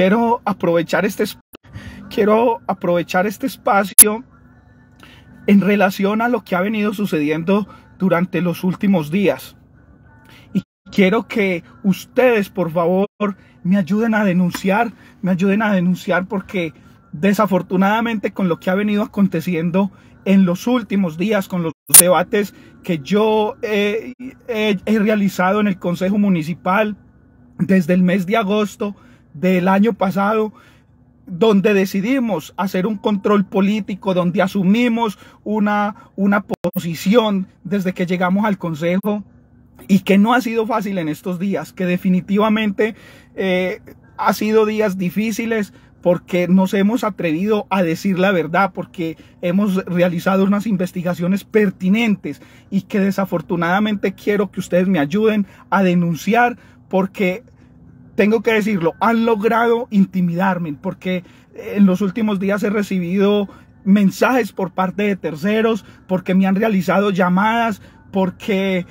Quiero aprovechar este espacio en relación a lo que ha venido sucediendo durante los últimos días. Y quiero que ustedes, por favor, me ayuden a denunciar porque desafortunadamente con lo que ha venido aconteciendo en los últimos días, con los debates que yo he realizado en el Consejo Municipal desde el mes de agosto del año pasado, donde decidimos hacer un control político, donde asumimos una posición desde que llegamos al Consejo y que no ha sido fácil en estos días, que definitivamente ha sido días difíciles, porque nos hemos atrevido a decir la verdad, porque hemos realizado unas investigaciones pertinentes y que desafortunadamente quiero que ustedes me ayuden a denunciar, porque tengo que decirlo, han logrado intimidarme, porque en los últimos días he recibido mensajes por parte de terceros, porque me han realizado llamadas, porque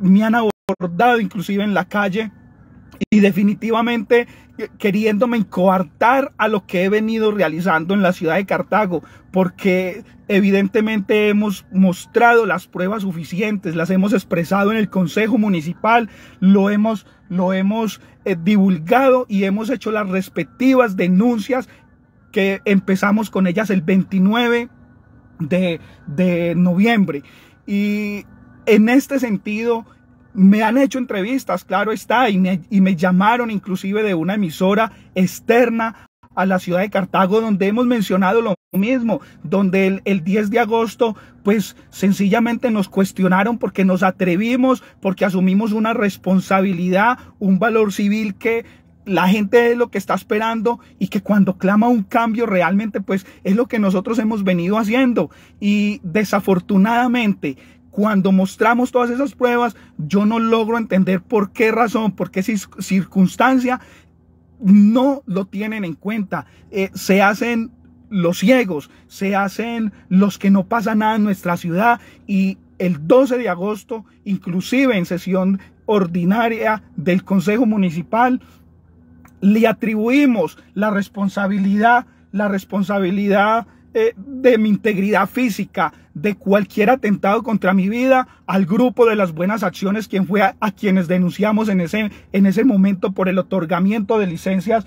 me han abordado inclusive en la calle, y definitivamente queriéndome coartar a lo que he venido realizando en la ciudad de Cartago, porque evidentemente hemos mostrado las pruebas suficientes, las hemos expresado en el Consejo Municipal, lo hemos divulgado y hemos hecho las respectivas denuncias que empezamos con ellas el 29 de noviembre. Y en este sentido, me han hecho entrevistas, claro está, y me llamaron inclusive de una emisora externa a la ciudad de Cartago, donde hemos mencionado lo mismo, donde el 10 de agosto pues sencillamente nos cuestionaron porque nos atrevimos, porque asumimos una responsabilidad, un valor civil que la gente es lo que está esperando y que cuando clama un cambio realmente pues es lo que nosotros hemos venido haciendo. Y desafortunadamente, cuando mostramos todas esas pruebas, yo no logro entender por qué razón, por qué circunstancia no lo tienen en cuenta. Se hacen los ciegos, se hacen los que no pasa nada en nuestra ciudad, y el 12 de agosto, inclusive en sesión ordinaria del Consejo Municipal, le atribuimos la responsabilidad de mi integridad física, de cualquier atentado contra mi vida, al grupo de las buenas acciones, quien fue a quienes denunciamos en ese momento por el otorgamiento de licencias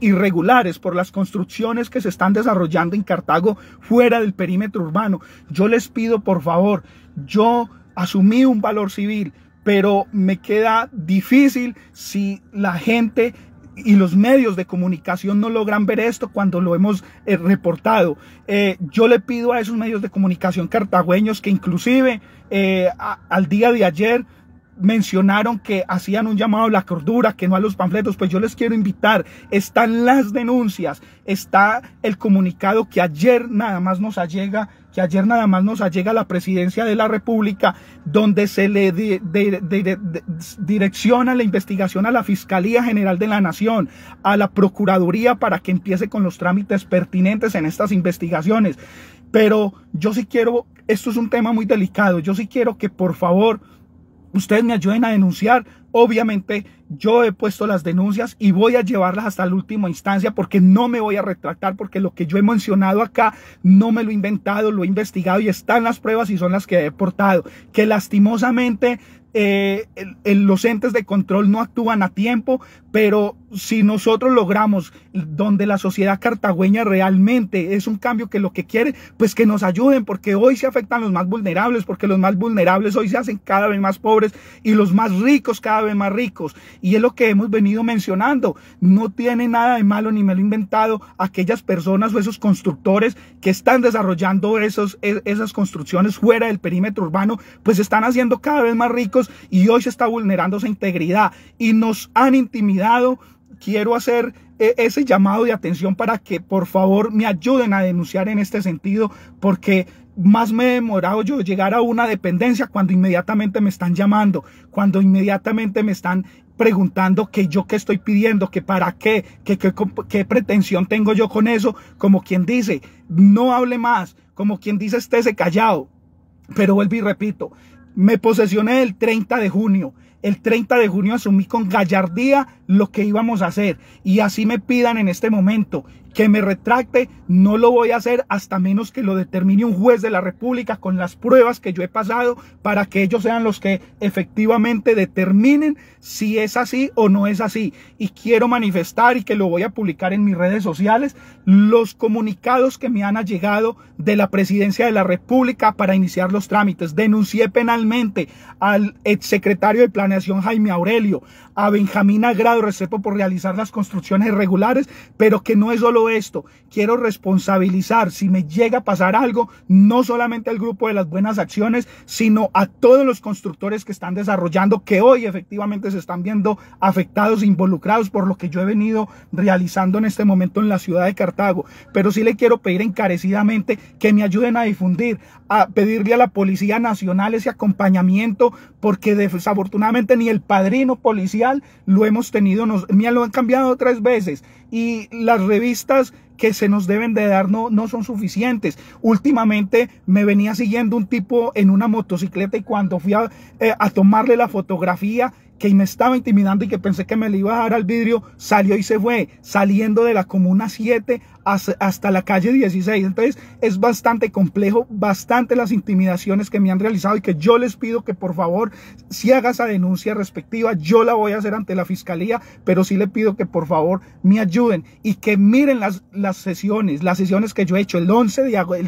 irregulares por las construcciones que se están desarrollando en Cartago fuera del perímetro urbano. Yo les pido, por favor, yo asumí un valor civil, pero me queda difícil si la gente y los medios de comunicación no logran ver esto cuando lo hemos reportado. Yo le pido a esos medios de comunicación cartagüeños que inclusive al día de ayer mencionaron que hacían un llamado a la cordura, que no a los panfletos. Pues yo les quiero invitar, están las denuncias, está el comunicado que ayer nada más nos allega a la Presidencia de la República, donde se le direcciona la investigación a la Fiscalía General de la Nación, a la Procuraduría, para que empiece con los trámites pertinentes en estas investigaciones. Pero yo sí quiero, esto es un tema muy delicado, yo sí quiero que por favor ustedes me ayuden a denunciar. Obviamente yo he puesto las denuncias y voy a llevarlas hasta la última instancia, porque no me voy a retractar, porque lo que yo he mencionado acá no me lo he inventado, lo he investigado y están las pruebas y son las que he portado. Que lastimosamente los entes de control no actúan a tiempo, pero si nosotros logramos, donde la sociedad cartagüeña realmente es un cambio que lo que quiere, pues que nos ayuden, porque hoy se afectan los más vulnerables, porque los más vulnerables hoy se hacen cada vez más pobres y los más ricos cada vez más ricos. Y es lo que hemos venido mencionando. No tiene nada de malo, ni me lo he inventado, aquellas personas o esos constructores que están desarrollando esas construcciones fuera del perímetro urbano, pues están haciendo cada vez más ricos y hoy se está vulnerando esa integridad y nos han intimidado. Quiero hacer ese llamado de atención para que por favor me ayuden a denunciar en este sentido, porque más me he demorado yo llegar a una dependencia cuando inmediatamente me están llamando, cuando inmediatamente me están preguntando que yo qué estoy pidiendo, que para qué, qué pretensión tengo yo con eso, como quien dice, no hable más, como quien dice, estése callado. Pero vuelvo y repito, me posesioné el 30 de junio. el 30 de junio asumí con gallardía lo que íbamos a hacer, y así me pidan en este momento que me retracte, no lo voy a hacer hasta menos que lo determine un juez de la República con las pruebas que yo he pasado, para que ellos sean los que efectivamente determinen si es así o no es así. Y quiero manifestar, y que lo voy a publicar en mis redes sociales, los comunicados que me han allegado de la Presidencia de la República para iniciar los trámites. Denuncié penalmente al exsecretario de Planeación Jaime Aurelio, a Benjamín Agrado, Recepo, por realizar las construcciones irregulares, pero que no es solo esto. Quiero responsabilizar, si me llega a pasar algo, no solamente al grupo de las buenas acciones, sino a todos los constructores que están desarrollando, que hoy efectivamente se están viendo afectados, involucrados por lo que yo he venido realizando en este momento en la ciudad de Cartago. Pero sí le quiero pedir encarecidamente que me ayuden a difundir, a pedirle a la Policía Nacional ese acompañamiento, porque desafortunadamente ni el padrino policial lo hemos tenido, mira, lo han cambiado 3 veces, y las revistas que se nos deben de dar no son suficientes. Últimamente me venía siguiendo un tipo en una motocicleta, y cuando fui a tomarle la fotografía, que me estaba intimidando y que pensé que me le iba a dar al vidrio, salió y se fue, saliendo de la comuna 7 hasta la calle 16. Entonces es bastante complejo, bastante las intimidaciones que me han realizado, y que yo les pido que por favor si haga esa denuncia respectiva. Yo la voy a hacer ante la fiscalía, pero sí le pido que por favor me ayuden y que miren las sesiones que yo he hecho, el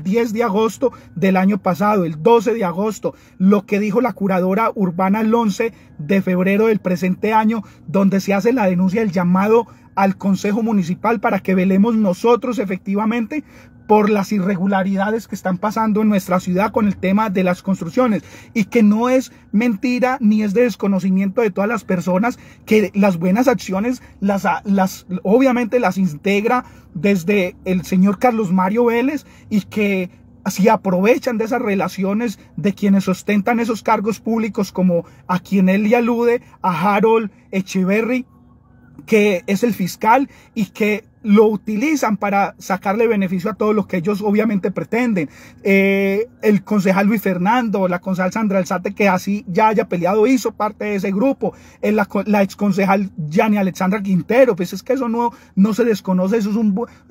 10 de agosto del año pasado, el 12 de agosto, lo que dijo la curadora urbana el 11 de febrero del presente año, donde se hace la denuncia del llamado al Consejo Municipal para que velemos nosotros efectivamente por las irregularidades que están pasando en nuestra ciudad con el tema de las construcciones, y que no es mentira ni es de desconocimiento de todas las personas que las buenas acciones obviamente las integra desde el señor Carlos Mario Vélez, y que si aprovechan de esas relaciones de quienes ostentan esos cargos públicos, como a quien él le alude, a Harold Echeverry, que es el fiscal, y que lo utilizan para sacarle beneficio a todo lo que ellos obviamente pretenden. El concejal Luis Fernando, la concejal Sandra Alzate, que así ya haya peleado, hizo parte de ese grupo. La exconcejal Yani Alexandra Quintero, pues es que eso no se desconoce, eso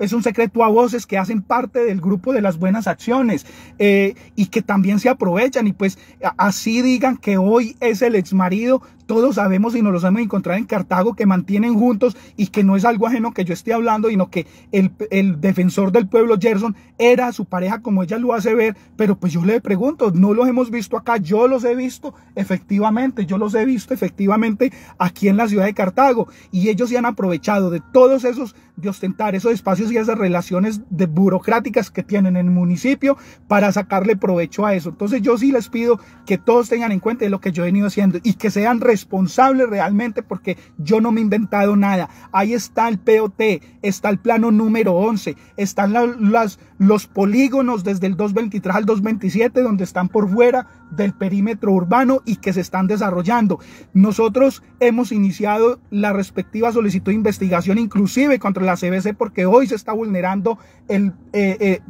es un secreto a voces, que hacen parte del grupo de las buenas acciones, y que también se aprovechan. Y pues así digan que hoy es el exmarido, todos sabemos y nos los hemos encontrado en Cartago, que mantienen juntos, y que no es algo ajeno que yo esté hablando, sino que el defensor del pueblo, Gerson, era su pareja, como ella lo hace ver. Pero pues yo le pregunto, no los hemos visto acá, yo los he visto efectivamente aquí en la ciudad de Cartago, y ellos se han aprovechado de todos esos, de ostentar esos espacios y esas relaciones burocráticas que tienen en el municipio para sacarle provecho a eso. Entonces yo sí les pido que todos tengan en cuenta lo que yo he venido haciendo, y que sean responsable realmente, porque yo no me he inventado nada. Ahí está el POT, está el plano número 11, están los polígonos desde el 223 al 227, donde están por fuera del perímetro urbano y que se están desarrollando. Nosotros hemos iniciado la respectiva solicitud de investigación, inclusive contra la CBC, porque hoy se está vulnerando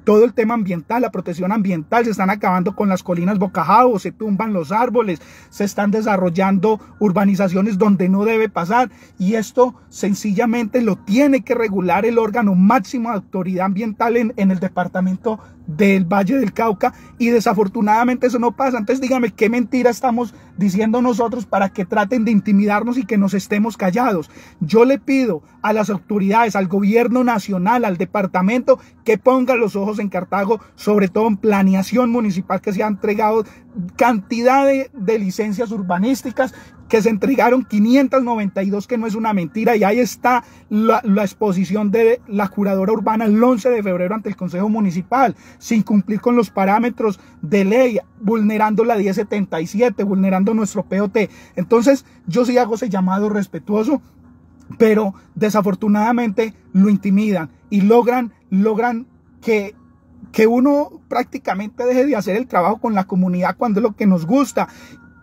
todo el tema ambiental, la protección ambiental. Se están acabando con las colinas Bocajao, se tumban los árboles, se están desarrollando urbanizaciones donde no debe pasar, y esto sencillamente lo tiene que regular el órgano máximo de autoridad ambiental en el departamento del Valle del Cauca, y desafortunadamente eso no pasa. Entonces dígame qué mentira estamos diciendo nosotros para que traten de intimidarnos y que nos estemos callados. Yo le pido a las autoridades, al gobierno nacional, al departamento, que pongan los ojos en Cartago, sobre todo en planeación municipal, que se ha entregado cantidad de licencias urbanísticas, que se entregaron 592, que no es una mentira, y ahí está la exposición de la curadora urbana el 11 de febrero ante el Consejo Municipal, sin cumplir con los parámetros de ley, vulnerando la 1077, vulnerando nuestro POT. Entonces yo sí hago ese llamado respetuoso, pero desafortunadamente lo intimidan y logran que uno prácticamente deje de hacer el trabajo con la comunidad, cuando es lo que nos gusta.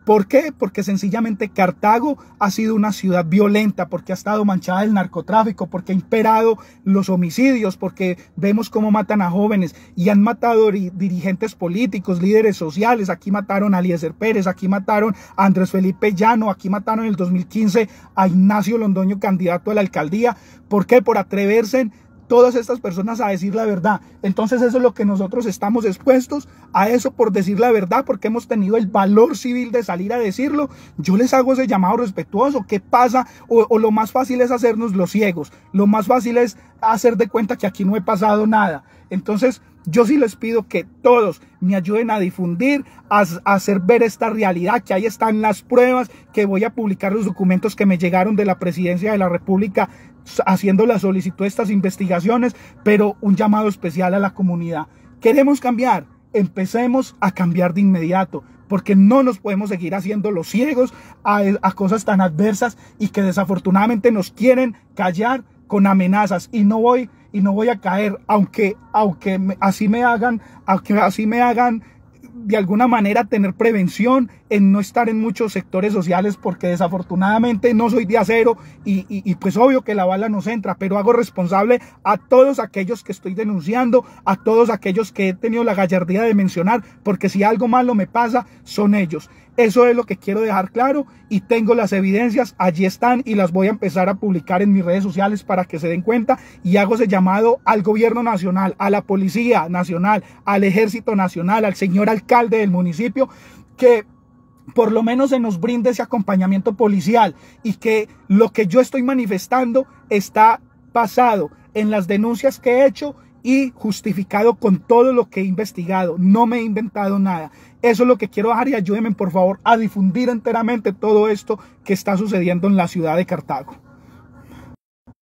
¿Por qué? Porque sencillamente Cartago ha sido una ciudad violenta, porque ha estado manchada del narcotráfico, porque ha imperado los homicidios, porque vemos cómo matan a jóvenes y han matado dirigentes políticos, líderes sociales. Aquí mataron a Aliezer Pérez, aquí mataron a Andrés Felipe Llano, aquí mataron en el 2015 a Ignacio Londoño, candidato a la alcaldía. ¿Por qué? Por atreverse todas estas personas a decir la verdad. Entonces eso es lo que nosotros estamos expuestos a, eso, por decir la verdad, porque hemos tenido el valor civil de salir a decirlo. Yo les hago ese llamado respetuoso. ¿Qué pasa? O lo más fácil es hacernos los ciegos, lo más fácil es hacer de cuenta que aquí no he pasado nada. Entonces yo sí les pido que todos me ayuden a difundir, a hacer ver esta realidad, que ahí están las pruebas, que voy a publicar los documentos que me llegaron de la Presidencia de la República haciendo la solicitud de estas investigaciones. Pero un llamado especial a la comunidad. Queremos cambiar, empecemos a cambiar de inmediato, porque no nos podemos seguir haciendo los ciegos a cosas tan adversas y que desafortunadamente nos quieren callar con amenazas. Y no voy a caer, aunque así me hagan de alguna manera tener prevención en no estar en muchos sectores sociales, porque desafortunadamente no soy de acero y pues obvio que la bala nos entra. Pero hago responsable a todos aquellos que estoy denunciando, a todos aquellos que he tenido la gallardía de mencionar, porque si algo malo me pasa, son ellos. Eso es lo que quiero dejar claro, y tengo las evidencias, allí están, y las voy a empezar a publicar en mis redes sociales para que se den cuenta. Y hago ese llamado al gobierno nacional, a la Policía Nacional, al Ejército Nacional, al señor alcalde del municipio, que por lo menos se nos brinde ese acompañamiento policial, y que lo que yo estoy manifestando está basado en las denuncias que he hecho y justificado con todo lo que he investigado. No me he inventado nada. Eso es lo que quiero dejar, y ayúdenme por favor a difundir enteramente todo esto que está sucediendo en la ciudad de Cartago.